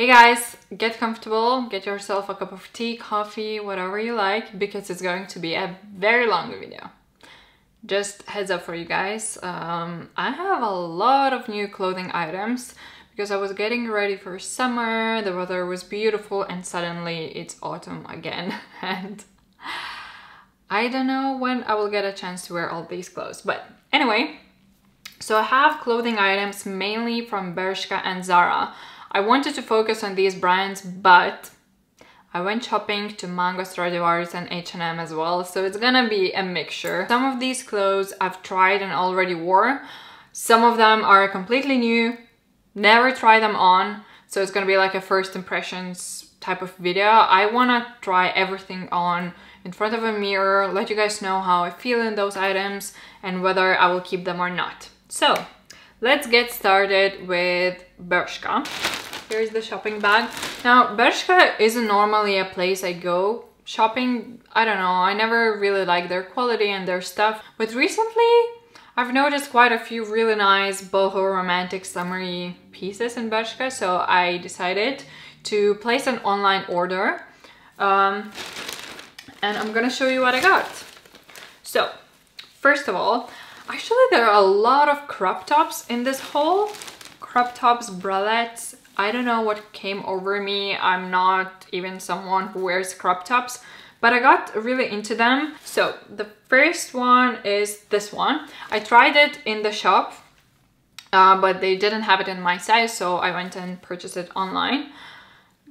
Hey guys, get comfortable, get yourself a cup of tea, coffee, whatever you like, because it's going to be a very long video. Just heads up for you guys, I have a lot of new clothing items because I was getting ready for summer, the weather was beautiful, and suddenly it's autumn again and I don't know when I will get a chance to wear all these clothes, but anyway. So I have clothing items mainly from Bershka and Zara. I wanted to focus on these brands, but I went shopping to Mango, Stradivarius and H&M as well, so it's gonna be a mixture. Some of these clothes I've tried and already wore. Some of them are completely new, never try them on, so it's gonna be like a first impressions type of video. I wanna try everything on in front of a mirror, let you guys know how I feel in those items and whether I will keep them or not. So let's get started with Bershka. Here's the shopping bag. Now Bershka isn't normally a place I go shopping. I don't know, I never really like their quality and their stuff, but recently I've noticed quite a few really nice boho romantic summery pieces in Bershka, so I decided to place an online order and I'm gonna show you what I got. So first of all, actually, there are a lot of crop tops in this haul. Crop tops, bralettes. I don't know what came over me. I'm not even someone who wears crop tops, but I got really into them. So the first one is this one. I tried it in the shop, but they didn't have it in my size, so I went and purchased it online.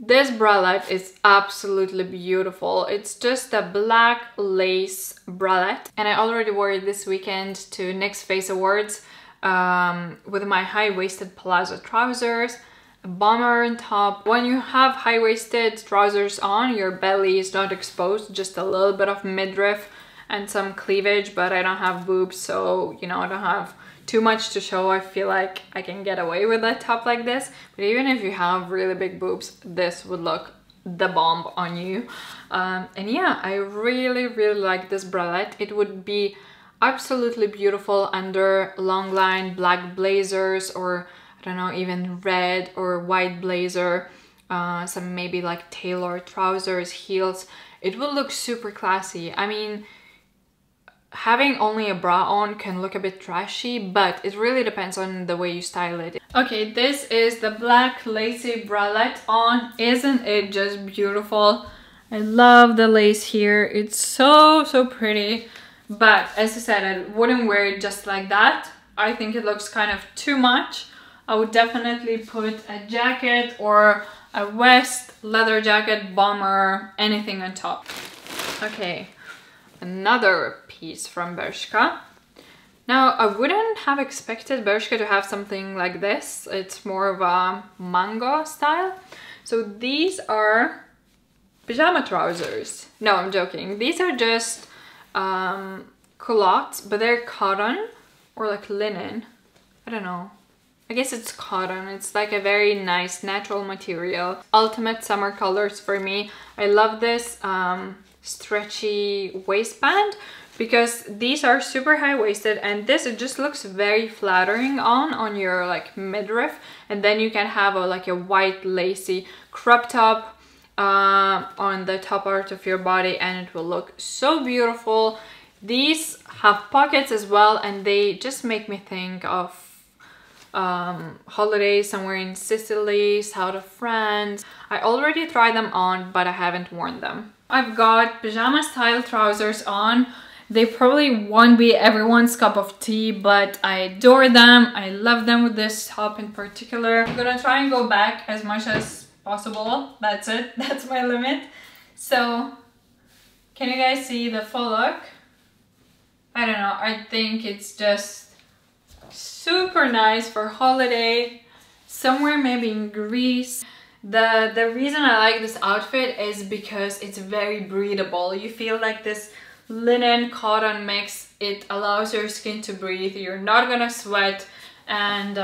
This bralette is absolutely beautiful. It's just a black lace bralette, and I already wore it this weekend to Next Face Awards with my high-waisted palazzo trousers, a bomber on top. When you have high-waisted trousers on, your belly is not exposed, just a little bit of midriff and some cleavage, but I don't have boobs, so you know, I don't have too much to show. I feel like I can get away with a top like this, but even if you have really big boobs, this would look the bomb on you. And yeah, I really like this bralette. It would be absolutely beautiful under long line black blazers, or I don't know, even red or white blazer, some maybe like tailored trousers, heels. It would look super classy. I mean, having only a bra on can look a bit trashy, but it really depends on the way you style it. Okay, this is the black lacy bralette on. Isn't it just beautiful? I love the lace here. It's so pretty, but as I said, I wouldn't wear it just like that. I think it looks kind of too much. I would definitely put a jacket or a vest, leather jacket, bomber, anything on top. Okay, another piece from Bershka. Now, I wouldn't have expected Bershka to have something like this. It's more of a Mango style. So these are pajama trousers. No, I'm joking. These are just culottes, but they're cotton or like linen. I don't know. I guess it's cotton. It's like a very nice natural material. Ultimate summer colors for me. I love this stretchy waistband because these are super high-waisted, and this, it just looks very flattering on your like midriff, and then you can have a, like a white lacy crop top on the top part of your body, and it will look so beautiful. These have pockets as well, and they just make me think of holidays somewhere in Sicily, south of France. I already tried them on, but I haven't worn them. I've got pajama style trousers on. They probably won't be everyone's cup of tea, but I adore them. I love them with this top in particular. I'm gonna try and go back as much as possible. That's it, that's my limit. So can you guys see the full look? I don't know, I think it's just super nice for holiday, somewhere maybe in Greece. The reason I like this outfit is because it's very breathable. You feel like this linen cotton mix. It allows your skin to breathe. You're not gonna sweat, and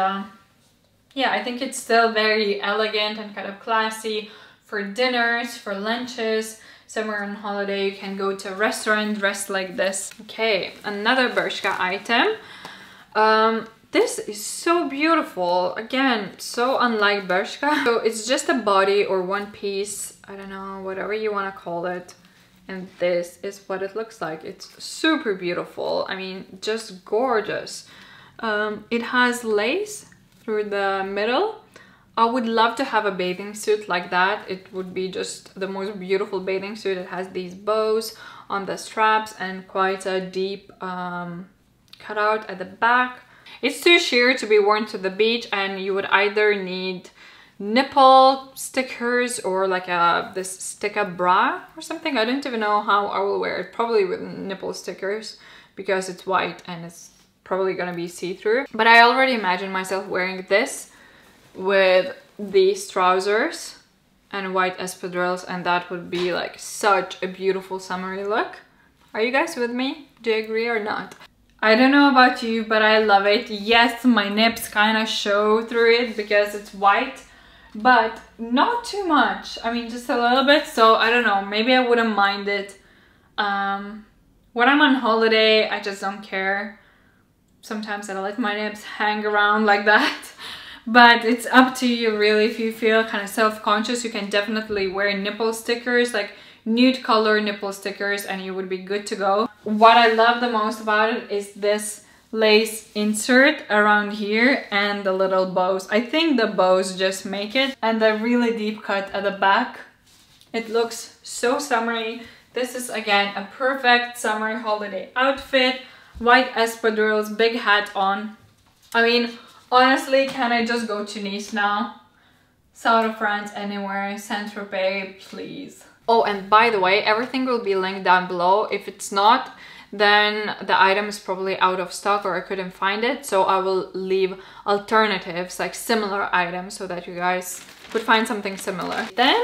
yeah, I think it's still very elegant and kind of classy for dinners, for lunches. Somewhere on holiday, you can go to a restaurant dressed like this. Okay, another Bershka item. This is so beautiful. Again, so unlike Bershka. So it's just a body or one piece, I don't know, whatever you want to call it. And this is what it looks like. It's super beautiful. I mean, just gorgeous. It has lace through the middle. I would love to have a bathing suit like that. It would be just the most beautiful bathing suit. It has these bows on the straps and quite a deep cutout at the back. It's too sheer to be worn to the beach, and you would either need nipple stickers or like this sticker bra or something. I don't even know how I will wear it. Probably with nipple stickers because it's white and it's probably gonna be see-through. But I already imagine myself wearing this with these trousers and white espadrilles, and that would be like such a beautiful summery look. Are you guys with me? Do you agree or not? I don't know about you, but I love it. Yes, my nips kind of show through it because it's white, but not too much. I mean, just a little bit. So I don't know, maybe I wouldn't mind it. When I'm on holiday, I just don't care. Sometimes I let my nips hang around like that. But it's up to you really. If you feel kind of self-conscious, you can definitely wear nipple stickers, like nude color nipple stickers, and you would be good to go. What I love the most about it is this lace insert around here and the little bows. I think the bows just make it, and the really deep cut at the back. It looks so summery. This is again a perfect summer holiday outfit. White espadrilles, big hat on. I mean, honestly, can I just go to Nice now? South of France, anywhere, Saint-Tropez, please. Oh, and by the way, everything will be linked down below. If it's not, then the item is probably out of stock or I couldn't find it. So I will leave alternatives, like similar items, so that you guys could find something similar. Then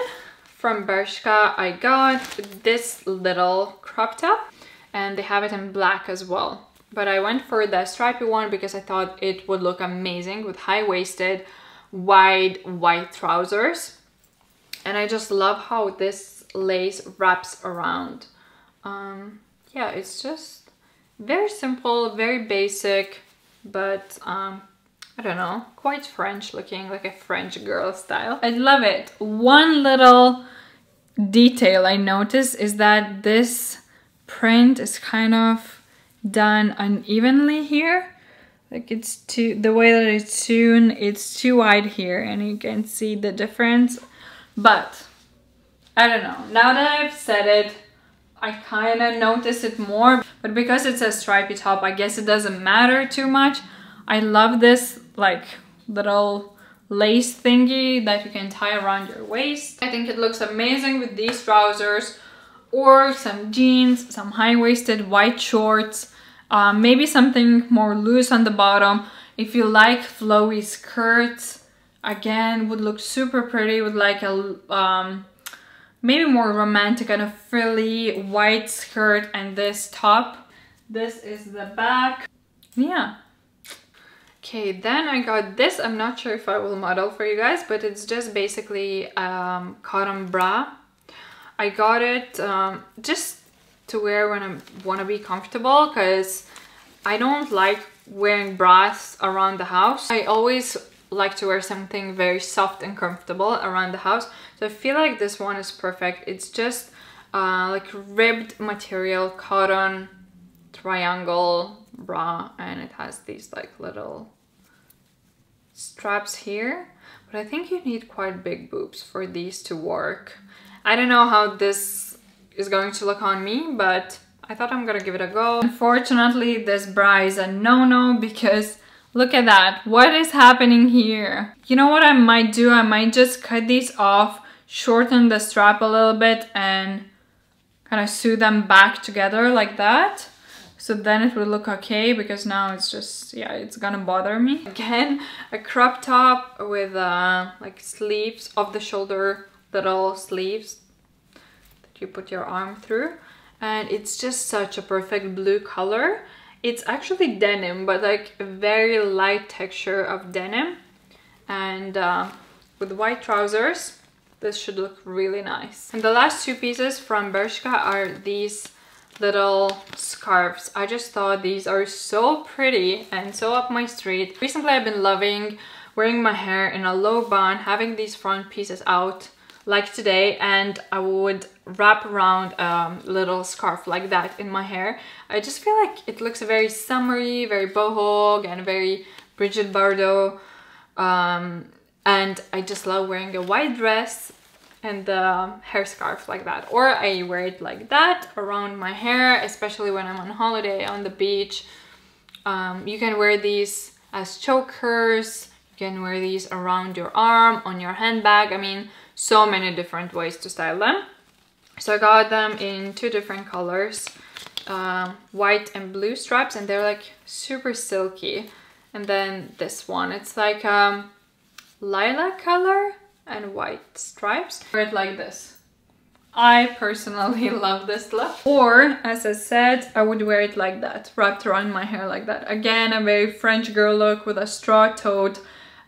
from Bershka, I got this little crop top, and they have it in black as well. But I went for the stripy one because I thought it would look amazing with high-waisted, wide white trousers. And I just love how this lace wraps around. Yeah, it's just very simple, very basic, but I don't know, quite French looking, like a French girl style. I love it. One little detail I noticed is that this print is kind of done unevenly here. Like it's too, the way that it's sewn, it's too wide here, and you can see the difference. But I don't know, now that I've said it, I kind of notice it more, but because it's a stripy top, I guess it doesn't matter too much. I love this like little lace thingy that you can tie around your waist. I think it looks amazing with these trousers or some jeans, some high-waisted white shorts, maybe something more loose on the bottom. If you like flowy skirts, again, would look super pretty with like a maybe more romantic and a frilly white skirt and this top. This is the back. Yeah. Okay, then I got this. I'm not sure if I will model for you guys, but it's just basically cotton bra. I got it just to wear when I want to be comfortable, because I don't like wearing bras around the house. I always like to wear something very soft and comfortable around the house. So I feel like this one is perfect. It's just like ribbed material, cotton, triangle bra, and it has these like little straps here. But I think you need quite big boobs for these to work. I don't know how this is going to look on me, but I thought I'm gonna give it a go. Unfortunately, this bra is a no-no because look at that. What is happening here? You know what I might do? I might just cut these off, shorten the strap a little bit, and kind of sew them back together like that. So then it will look okay, because now it's just, yeah, it's gonna bother me. Again, a crop top with like sleeves, off the shoulder, little sleeves that you put your arm through. And it's just such a perfect blue color. It's actually denim, but like a very light texture of denim. And with white trousers, this should look really nice. And the last two pieces from Bershka are these little scarves. I just thought these are so pretty and so up my street. Recently I've been loving wearing my hair in a low bun, having these front pieces out like today, and I would wrap around a little scarf like that in my hair. I just feel like it looks very summery, very boho, and very Bridget Bardot. And I just love wearing a white dress and the hair scarf like that, or I wear it like that around my hair, especially when I'm on holiday on the beach. You can wear these as chokers, you can wear these around your arm, on your handbag. I mean, so many different ways to style them. So I got them in two different colors, white and blue stripes, and they're like super silky. And then this one, it's like lilac color and white stripes. Wear it like this. I personally love this look. Or, as I said, I would wear it like that, wrapped around my hair like that. Again, a very French girl look with a straw tote,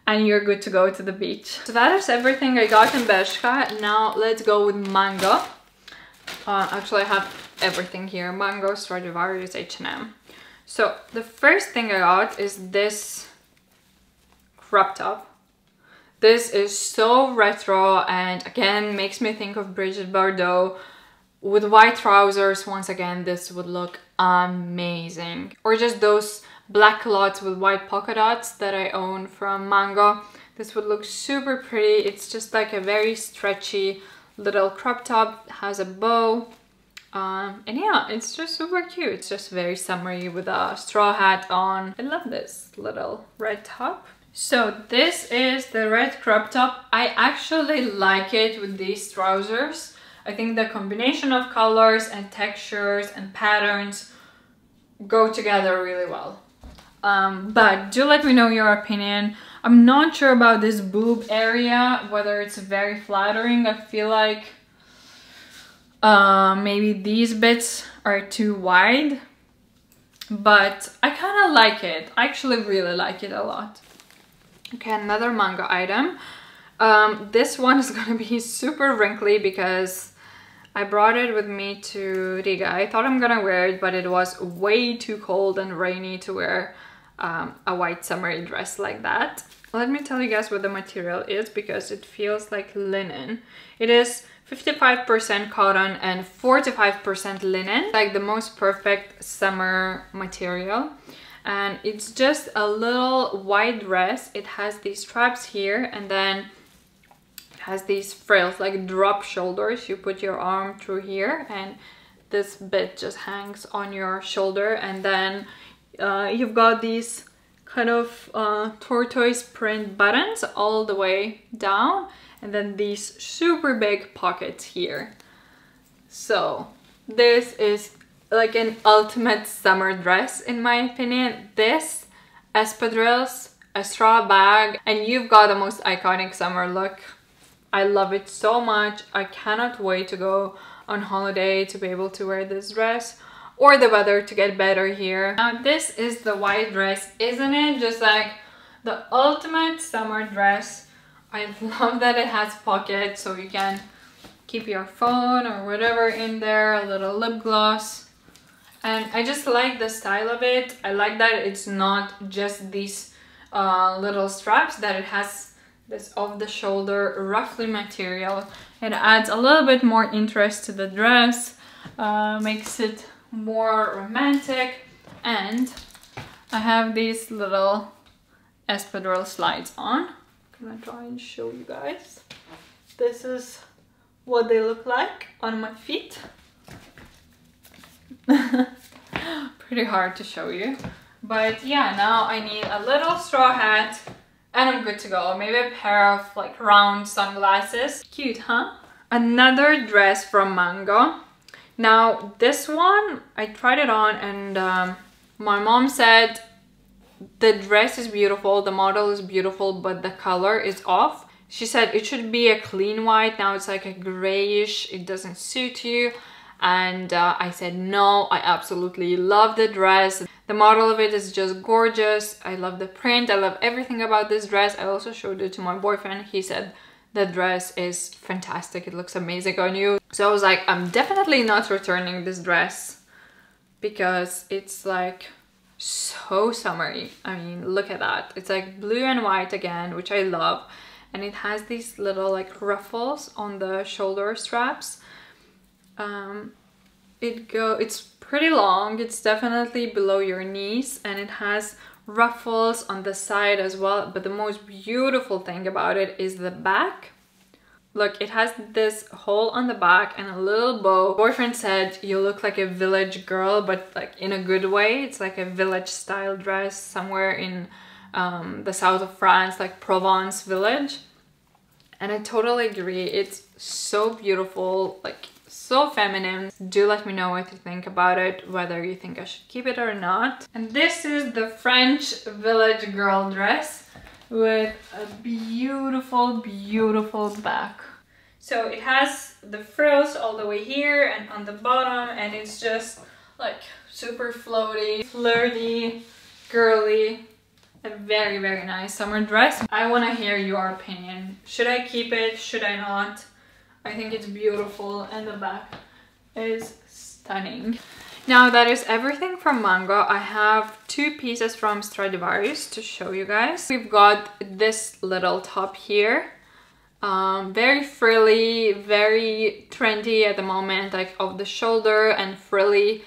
and you're good to go to the beach. So that is everything I got in Bershka. Now let's go with Mango. Actually, I have everything here. Mango, Stradivarius, H&M. So the first thing I got is this crop top. This is so retro and again makes me think of Bridget Bardot. With white trousers, once again, this would look amazing. Or just those black culottes with white polka dots that I own from Mango. This would look super pretty. It's just like a very stretchy little crop top, has a bow. And yeah, it's just super cute. It's just very summery with a straw hat on. I love this little red top. So this is the red crop top. I actually like it with these trousers. I think the combination of colors and textures and patterns go together really well. But do let me know your opinion. I'm not sure about this boob area, whether it's very flattering. I feel like maybe these bits are too wide, but I kind of like it. I actually really like it a lot. Okay, another Mango item. This one is gonna be super wrinkly because I brought it with me to Riga. I thought I'm gonna wear it, but it was way too cold and rainy to wear a white summery dress like that. Let me tell you guys what the material is, because it feels like linen. It is 55% cotton and 45% linen, like the most perfect summer material. And it's just a little white dress. It has these straps here, and then it has these frills, like drop shoulders. You put your arm through here and this bit just hangs on your shoulder, and then you've got these kind of tortoise print buttons all the way down, and then these super big pockets here. So this is like an ultimate summer dress, in my opinion. This, espadrilles, a straw bag, and you've got the most iconic summer look. I love it so much. I cannot wait to go on holiday to be able to wear this dress, or the weather to get better here. Now this is the white dress, isn't it? Just like the ultimate summer dress. I love that it has pockets, so you can keep your phone or whatever in there, a little lip gloss. And I just like the style of it. I like that it's not just these little straps, that it has this off-the-shoulder ruffly material. It adds a little bit more interest to the dress, makes it more romantic. And I have these little espadrille slides on. I'm gonna try and show you guys. This is what they look like on my feet. Pretty hard to show you, but yeah, now I need a little straw hat and I'm good to go. Maybe a pair of like round sunglasses. Cute, huh? Another dress from Mango. Now this one, I tried it on, and my mom said the dress is beautiful, the model is beautiful, but the color is off. She said it should be a clean white. Now it's like a grayish, it doesn't suit you. And I said, no, I absolutely love the dress. The model of it is just gorgeous. I love the print. I love everything about this dress. I also showed it to my boyfriend. He said, the dress is fantastic. It looks amazing on you. So I was like, I'm definitely not returning this dress. because it's like so summery. I mean, look at that. It's like blue and white again, which I love. And it has these little like ruffles on the shoulder straps. It's pretty long. It's definitely below your knees, and it has ruffles on the side as well. But the most beautiful thing about it is the back. Look, it has this hole on the back and a little bow. Boyfriend said you look like a village girl, but like in a good way. It's like a village style dress somewhere in the south of France, like Provence village. And I totally agree. It's so beautiful, like so feminine. Do let me know what you think about it, whether you think I should keep it or not. And this is the French village girl dress, with a beautiful, beautiful back. So it has the frills all the way here and on the bottom, and it's just like super floaty, flirty, girly, a very, very nice summer dress. I want to hear your opinion. Should I keep it? Should I not? I think it's beautiful, and the back is stunning. Now that is everything from Mango. I have two pieces from Stradivarius to show you guys. We've got this little top here. Very frilly, very trendy at the moment, like off the shoulder and frilly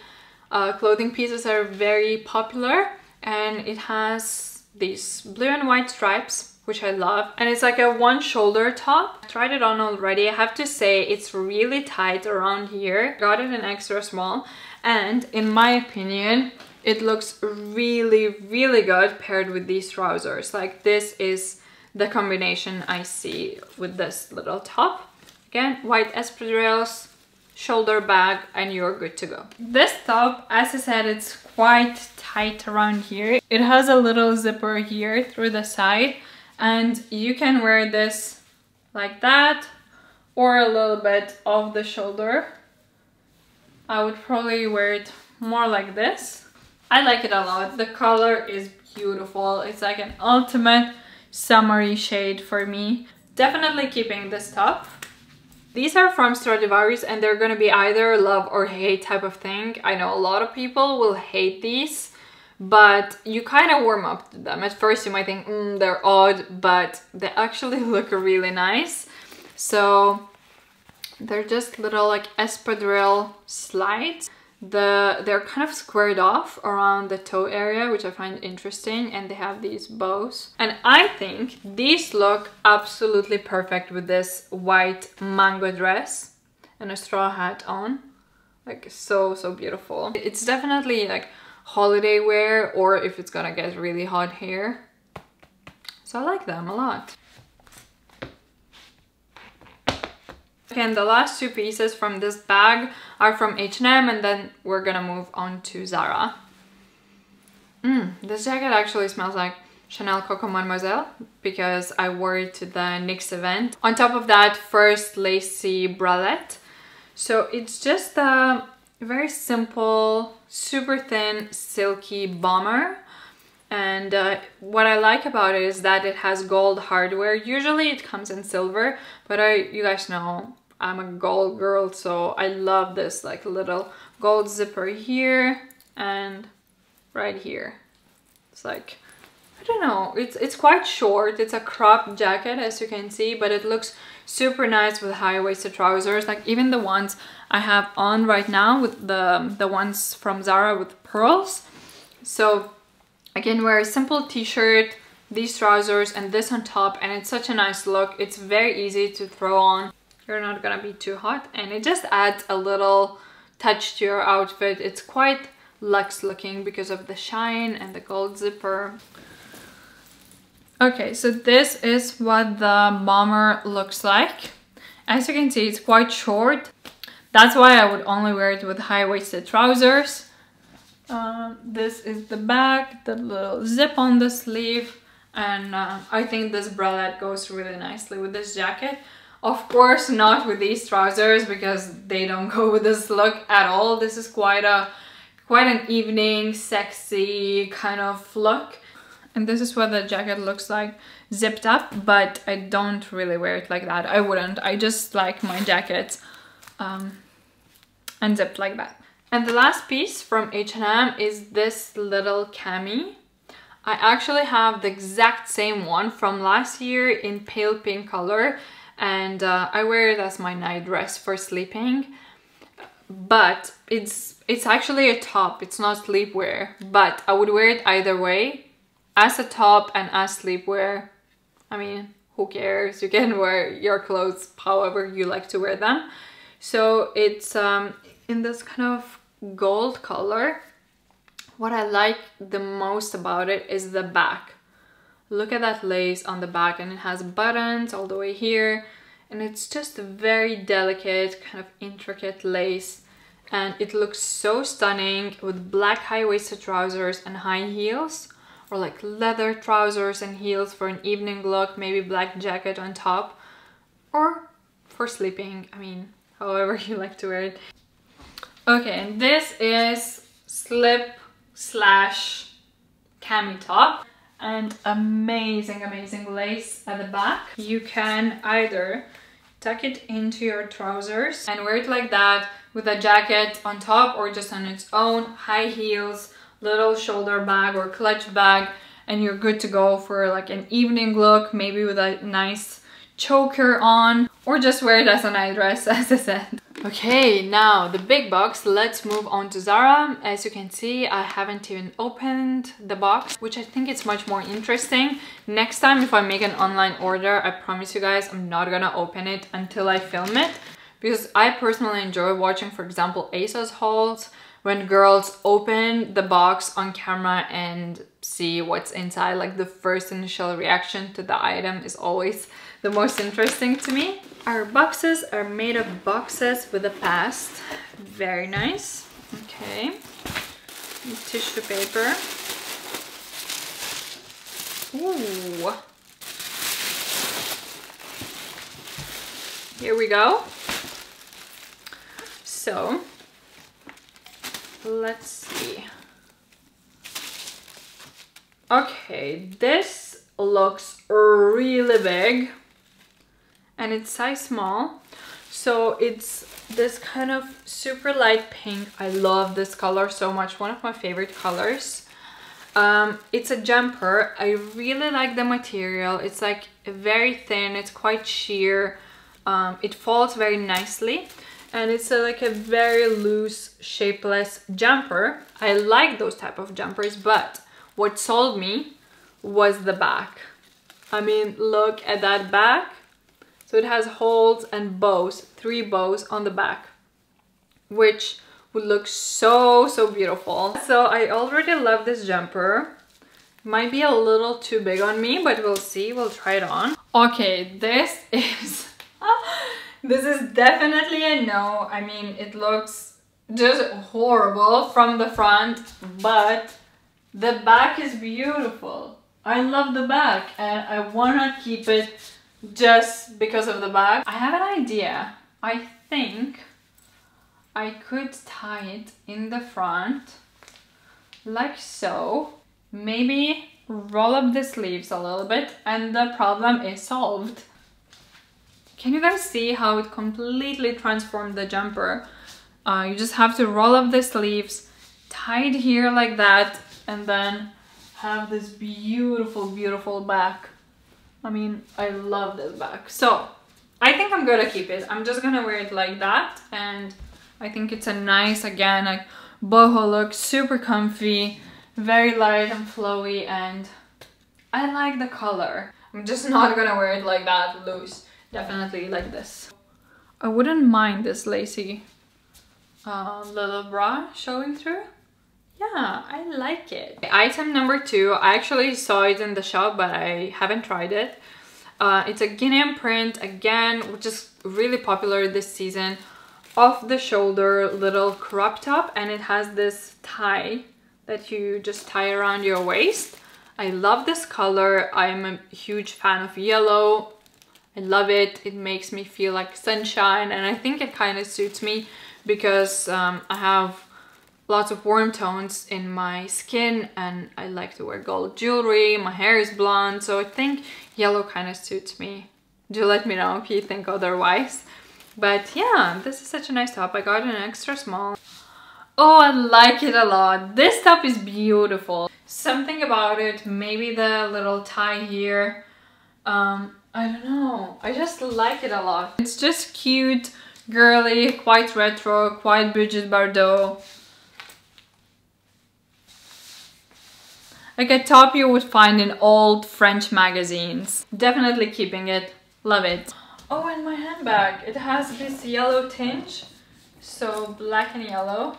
clothing pieces are very popular. And it has these blue and white stripes, which I love. And it's like a one shoulder top. I tried it on already. I have to say it's really tight around here. Got it in extra small. And in my opinion, it looks really, really good paired with these trousers. Like this is the combination I see with this little top. Again, white espadrilles, shoulder bag, and you're good to go. This top, as I said, it's quite tight around here. It has a little zipper here through the side, and you can wear this like that or a little bit off the shoulder. I would probably wear it more like this. I like it a lot. The color is beautiful. It's like an ultimate summery shade for me. Definitely keeping this top. These are from Stradivarius, and they're gonna be either love or hate type of thing. I know a lot of people will hate these, but you kind of warm up to them. At first you might think, they're odd, but they actually look really nice. So they're just little like espadrille slides. They're kind of squared off around the toe area, which I find interesting, and they have these bows. And I think these look absolutely perfect with this white Mango dress and a straw hat on. Like so beautiful. It's definitely like holiday wear, or if it's gonna get really hot here. So I like them a lot. Again, the last two pieces from this bag are from H&M, and then we're gonna move on to Zara. This jacket actually smells like Chanel Coco Mademoiselle, because I wore it to the NYX event. On top of that, first lacy bralette. So it's just a very simple, super thin, silky bomber. And what I like about it is that it has gold hardware. Usually it comes in silver, but you guys know I'm a gold girl, so I love this like little gold zipper here and right here. It's like, I don't know, it's quite short. It's a cropped jacket, as you can see, but it looks super nice with high-waisted trousers. Like even the ones I have on right now, with the ones from Zara with pearls. So I can wear a simple t-shirt, these trousers, and this on top, and it's such a nice look. It's very easy to throw on. You're not gonna be too hot, and it just adds a little touch to your outfit. It's quite luxe looking because of the shine and the gold zipper. Okay, so this is what the bomber looks like. As you can see, it's quite short. That's why I would only wear it with high-waisted trousers. This is the back, the little zip on the sleeve, and I think this bralette goes really nicely with this jacket. Of course not with these trousers, because they don't go with this look at all. This is quite an evening, sexy kind of look. And this is what the jacket looks like zipped up, but I don't really wear it like that. I wouldn't. I just like my jackets unzipped like that. And the last piece from H&M is this little cami. I actually have the exact same one from last year in pale pink color, and I wear it as my night dress for sleeping. But it's actually a top, it's not sleepwear, but I would wear it either way, as a top and as sleepwear. I mean, who cares? You can wear your clothes however you like to wear them. So it's in this kind of gold color. What I like the most about it is the back. Look at that lace on the back, and it has buttons all the way here, and it's just a very delicate kind of intricate lace, and it looks so stunning with black high-waisted trousers and high heels, or like leather trousers and heels for an evening look, maybe black jacket on top, or for sleeping. I mean, however you like to wear it. Okay, and this is slip slash cami top, and amazing lace at the back. You can either tuck it into your trousers and wear it like that with a jacket on top, or just on its own, high heels, little shoulder bag or clutch bag, and you're good to go for like an evening look, maybe with a nice choker on, or just wear it as a night dress, as I said. Okay, now the big box, let's move on to Zara. As you can see, I haven't even opened the box, which I think is much more interesting. Next time if I make an online order, I promise you guys I'm not gonna open it until I film it, because I personally enjoy watching, for example, ASOS hauls, when girls open the box on camera and see what's inside. Like, the first initial reaction to the item is always the most interesting to me. Our boxes are made of boxes with a past. Very nice. Okay, tissue paper. Ooh, here we go. So let's see. Okay, this looks really big, and it's size small, so it's this kind of super light pink. I love this color so much, one of my favorite colors. It's a jumper. I really like the material. It's like very thin, it's quite sheer, it folds very nicely. And it's like a very loose, shapeless jumper. I like those type of jumpers, but what sold me was the back. I mean, look at that back. So it has holes and bows, 3 bows on the back, which would look so beautiful. So I already love this jumper. Might be a little too big on me, but we'll see, we'll try it on. Okay, this is... This is definitely a no. I mean, it looks just horrible from the front, but the back is beautiful. I love the back, and I wanna keep it just because of the back. I have an idea. I think I could tie it in the front, like so. Maybe roll up the sleeves a little bit, and the problem is solved. Can you guys see how it completely transformed the jumper? You just have to roll up the sleeves, tie it here like that, and then have this beautiful back. I mean, I love this back. So I think I'm gonna keep it. I'm just gonna wear it like that, and I think it's a nice, again, like boho look, super comfy, very light and flowy, and I like the color. I'm just not gonna wear it like that loose. Definitely like this. I wouldn't mind this lacy little bra showing through. Yeah, I like it. Item number 2, I actually saw it in the shop, but I haven't tried it. It's a gingham print, again, which is really popular this season. Off the shoulder little crop top, and it has this tie that you just tie around your waist. I love this color. I'm a huge fan of yellow. I love it. It makes me feel like sunshine, and I think it kind of suits me because I have lots of warm tones in my skin, and I like to wear gold jewelry. My hair is blonde, so I think yellow kind of suits me. Do let me know if you think otherwise. But yeah, this is such a nice top. I got an extra small. Oh, I like it a lot. This top is beautiful. Something about it, maybe the little tie here. I don't know. I just like it a lot. It's just cute, girly, quite retro, quite Bridget Bardot. Like a top you would find in old French magazines. Definitely keeping it. Love it. Oh, and my handbag. It has this yellow tinge. So black and yellow.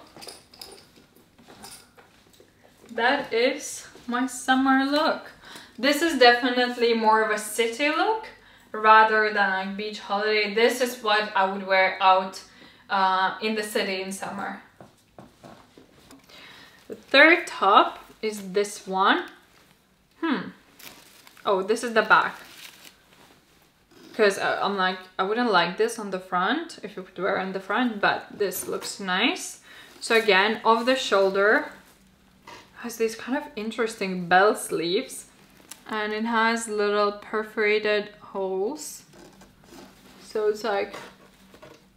That is my summer look. This is definitely more of a city look rather than like beach holiday. This is what I would wear out in the city in summer. The third top is this one. Oh, this is the back. Because I'm like, I wouldn't like this on the front, if you would wear on the front, but this looks nice. So again, off the shoulder, has these kind of interesting bell sleeves. And it has little perforated holes. So it's like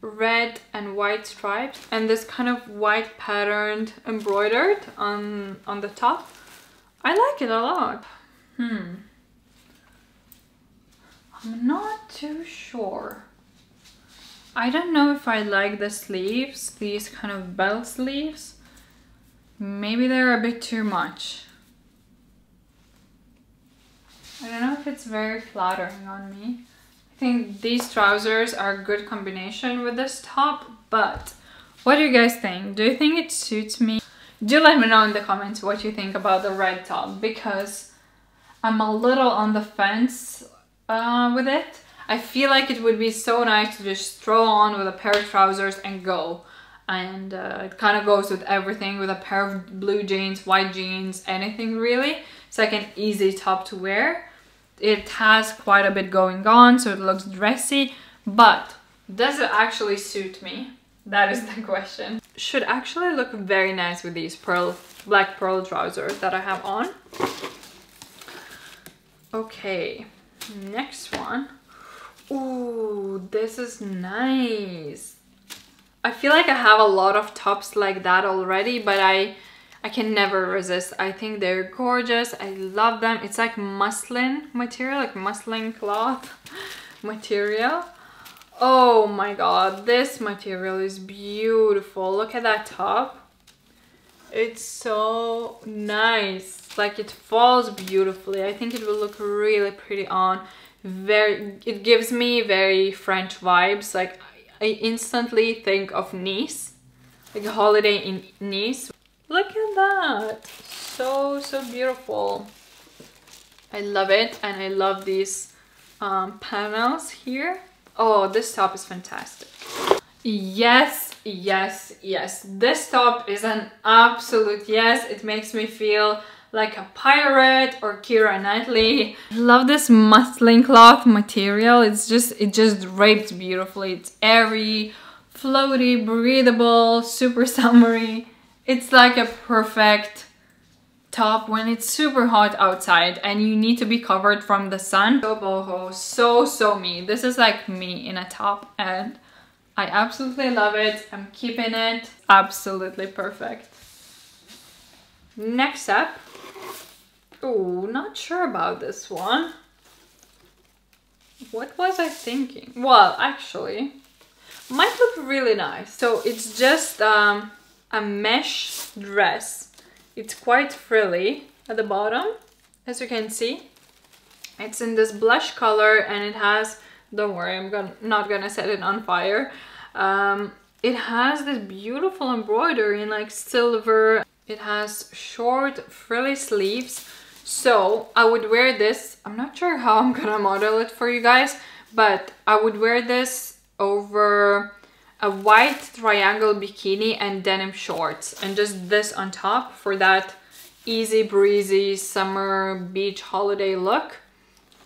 red and white stripes and this kind of white patterned embroidered on the top. I like it a lot. I'm not too sure. I don't know if I like the sleeves, these kind of bell sleeves. Maybe they're a bit too much. I don't know if it's very flattering on me. I think these trousers are a good combination with this top, but what do you guys think? Do you think it suits me? Do let me know in the comments what you think about the red top, because I'm a little on the fence with it. I feel like it would be so nice to just throw on with a pair of trousers and go. And it kind of goes with everything, with a pair of blue jeans, white jeans, anything really. It's like an easy top to wear. It has quite a bit going on, so it looks dressy, but does it actually suit me? That is the question. Should actually look very nice with these pearl, black pearl trousers that I have on. Okay, next one. Ooh, this is nice. I feel like I have a lot of tops like that already, but I can never resist. I think they're gorgeous. I love them. It's like muslin material, like muslin cloth material. Oh my god, this material is beautiful. Look at that top. It's so nice. Like it falls beautifully. I think it will look really pretty on. It gives me very French vibes. Like I instantly think of Nice, like a holiday in Nice. Look at that, so beautiful. I love it, and I love these panels here. Oh, this top is fantastic. Yes, this top is an absolute yes. It makes me feel like a pirate or Keira Knightley. I love this muslin cloth material. It just drapes beautifully. It's airy, floaty, breathable, super summery. It's like a perfect top when it's super hot outside and you need to be covered from the sun. So boho, so me. This is like me in a top, and I absolutely love it. I'm keeping it. Absolutely perfect. Next up. Oh, not sure about this one. What was I thinking? Well, actually, might look really nice. So it's just a mesh dress. It's quite frilly at the bottom, as you can see. It's in this blush color, and it has, don't worry, I'm not gonna set it on fire. It has this beautiful embroidery in like silver. It has short frilly sleeves. So I would wear this, I'm not sure how I'm gonna model it for you guys, but I would wear this over a white triangle bikini and denim shorts, and just this on top for that easy breezy summer beach holiday look.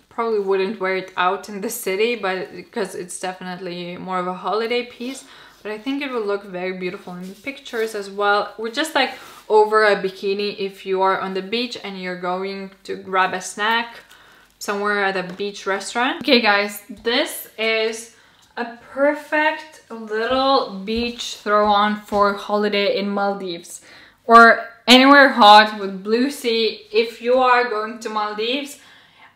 Probably wouldn't wear it out in the city, but because it's definitely more of a holiday piece, but I think it will look very beautiful in the pictures as well. We're just like over a bikini if you are on the beach and you're going to grab a snack somewhere at a beach restaurant. Okay guys, this is a perfect a little beach throw on for holiday in Maldives or anywhere hot with blue sea. If you are going to Maldives,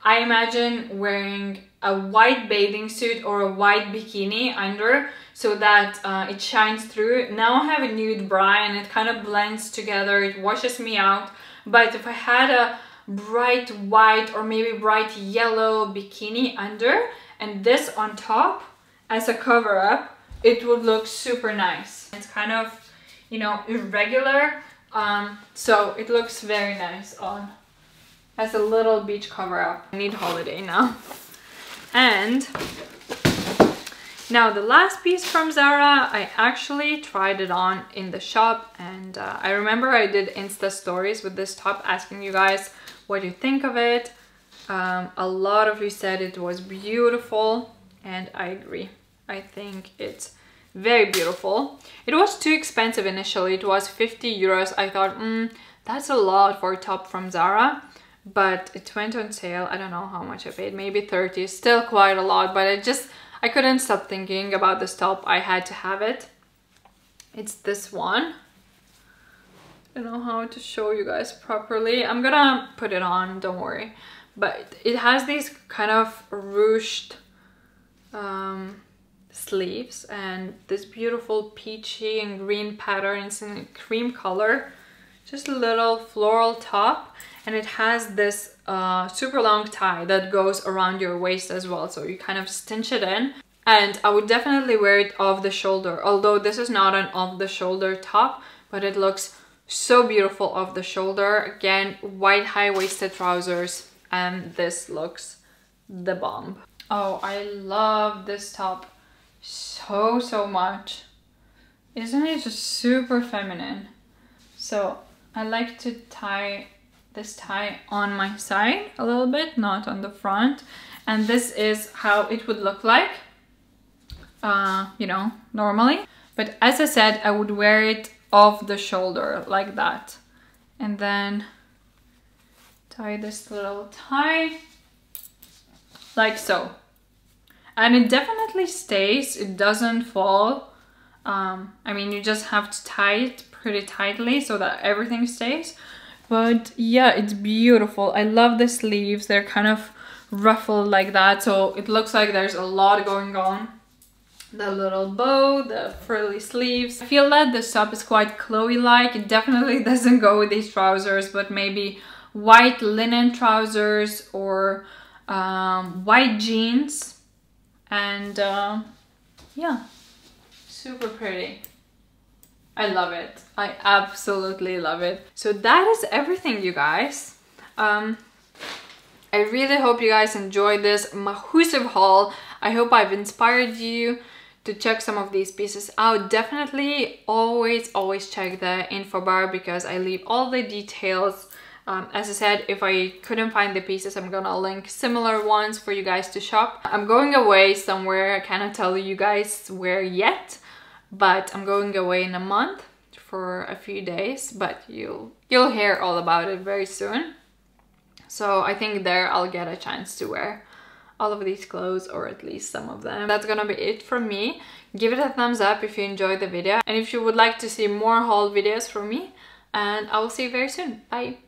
I imagine wearing a white bathing suit or a white bikini under so that it shines through. Now I have a nude bra and it kind of blends together, it washes me out. But if I had a bright white or maybe bright yellow bikini under and this on top as a cover-up, it would look super nice. It's kind of, you know, irregular, so it looks very nice on as a little beach cover-up. I need holiday now. And now the last piece from Zara, I actually tried it on in the shop, and I remember I did Insta stories with this top asking you guys what you think of it. A lot of you said it was beautiful, and I agree. I think it's very beautiful. It was too expensive initially, it was 50 euros. I thought, that's a lot for a top from Zara. But it went on sale, I don't know how much I paid, maybe 30, still quite a lot, but I couldn't stop thinking about this top, I had to have it. It's this one. I don't know how to show you guys properly. I'm gonna put it on, don't worry. But it has these kind of ruched sleeves and this beautiful peachy and green patterns in cream color. Just a little floral top. And it has this super long tie that goes around your waist as well, so you kind of cinch it in. And I would definitely wear it off the shoulder, although this is not an off the shoulder top, but it looks so beautiful off the shoulder. Again, white high-waisted trousers, and this looks the bomb. Oh, I love this top so, so much. Isn't it just super feminine? So I like to tie this tie on my side a little bit, not on the front, and this is how it would look like, you know, normally. But as I said, I would wear it off the shoulder like that, and then tie this little tie like so, and it definitely stays, it doesn't fall. I mean, you just have to tie it pretty tightly so that everything stays. But yeah, it's beautiful. I love the sleeves. They're kind of ruffled like that, so it looks like there's a lot going on. The little bow, the frilly sleeves. I feel that this top is quite Chloe-like. It definitely doesn't go with these trousers, but maybe white linen trousers or white jeans. And yeah, super pretty. I love it. I absolutely love it. So that is everything, you guys. I really hope you guys enjoyed this massive haul. I hope I've inspired you to check some of these pieces out. Definitely always check the info bar because I leave all the details. As I said, if I couldn't find the pieces, I'm gonna link similar ones for you guys to shop. I'm going away somewhere. I cannot tell you guys where yet. But I'm going away in a month for a few days, but you'll hear all about it very soon. So I think there I'll get a chance to wear all of these clothes, or at least some of them. That's gonna be it from me. Give it a thumbs up if you enjoyed the video and if you would like to see more haul videos from me, and I will see you very soon. Bye!